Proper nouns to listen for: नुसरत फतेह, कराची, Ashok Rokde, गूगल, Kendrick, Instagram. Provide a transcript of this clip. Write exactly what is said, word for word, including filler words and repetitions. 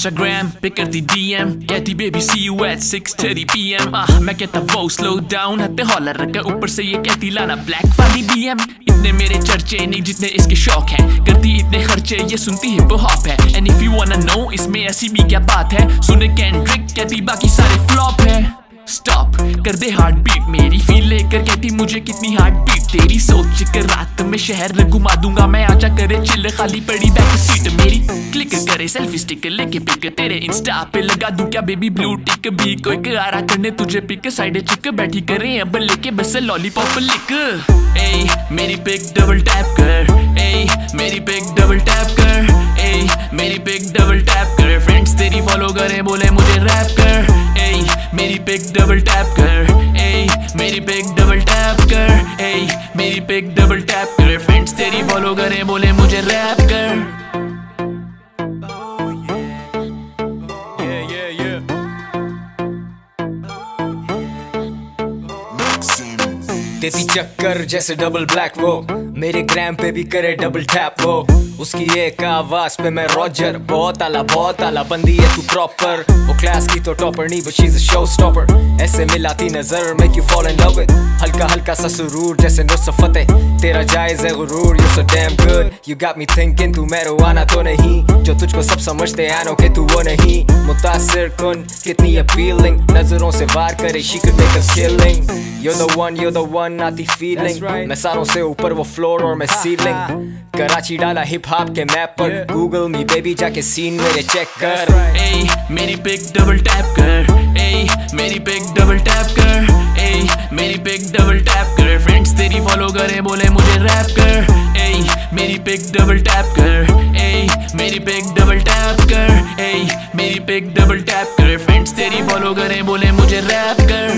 Instagram, bekkerti D M. कहती baby see you at six thirty p m आह मैं कहता वो slow down, हत्ते हॉलर रखा ऊपर से ये कहती लाना ब्लैक वाली D M. इतने मेरे चर्चे नहीं जितने इसके शौक हैं, करती इतने खर्चे ये सुनती हिप हॉप है. And if you wanna know इसमें ऐसी भी क्या बात है, सुने Kendrick कहती बाकी सारे फ्लॉप है. Stop कर दे हार्ट बीट मेरी फील लेकर कहती मुझे कितनी हार्ट बीट तेरी. सोच कर रात में शहर घुमा दूंगा मैं, आजा करे चिल खाली पड़ी बैक सीट मेरी. क्लिक करे सेल्फी स्टिक लेके पिक तेरे इंस्टा पे लगा दूं क्या बेबी ब्लू टिक भी. कोई करारा करने तुझे पिक साइड चिक बैठी करे अब लेके बस लॉलीपॉप लिक. ए मेरी पिक डबल टैप कर, ए मेरी पिक डबल टैप कर, ए मेरी पिक डबल टैप कर. फ्रेंड्स तेरी फॉलो करे बोले मुझे रैप कर. मेरी पिक डबल टैप कर, ए मेरी पिक डबल टैप कर, ए मेरी पिक डबल टैप कर. फ्रेंड्स तेरी फॉलो करें बोले मुझे रैप कर. Oh yeah, yeah yeah yeah. तेरी चक्कर जैसे डबल ब्लैक वो मेरे ग्राम पे भी करे डबल टैप वो. उसकी एक आवाज पे मैं रॉजर, बहुत आला बहुत आला बंदी है तू प्रॉपर. वो क्लास की तो टॉपर नहीं but she is a show stopper. ऐसे मिलाती नजर make you fall in love with, हल्का हल्का सा सुरूर जैसे नुसरत फतेह. तेरा जायज है गुरूर, you so damn good, you got me thinking तू मैरिजुआना तो नहीं. जो तुझको सब समझते हैं नो के तू वो नहीं. मुतासिर कुन कितनी अपीलिंग, नजरों से वार करे she could make a killing. You're the one, you're the one आती फीलिंग right. मैं सारों से ऊपर वो फ्लोर और मैं सीलिंग. कराची डाला हिप हॉप के मैप पर, गूगल मी बेबी जाके सीन मेरे चेक कर. ए मेरी पिक डबल टैप कर, ए मेरी पिक डबल टैप कर, ए मेरी पिक डबल टैप कर. फ्रेंड्स तेरी फॉलो करे बोले मुझे रैप कर. ए मेरी पिक डबल टैप कर, ए मेरी पिक डबल टैप कर, ए मेरी पिक डबल टैप कर. फ्रेंड्स तेरी फॉलो करे बोले मुझे रैप कर.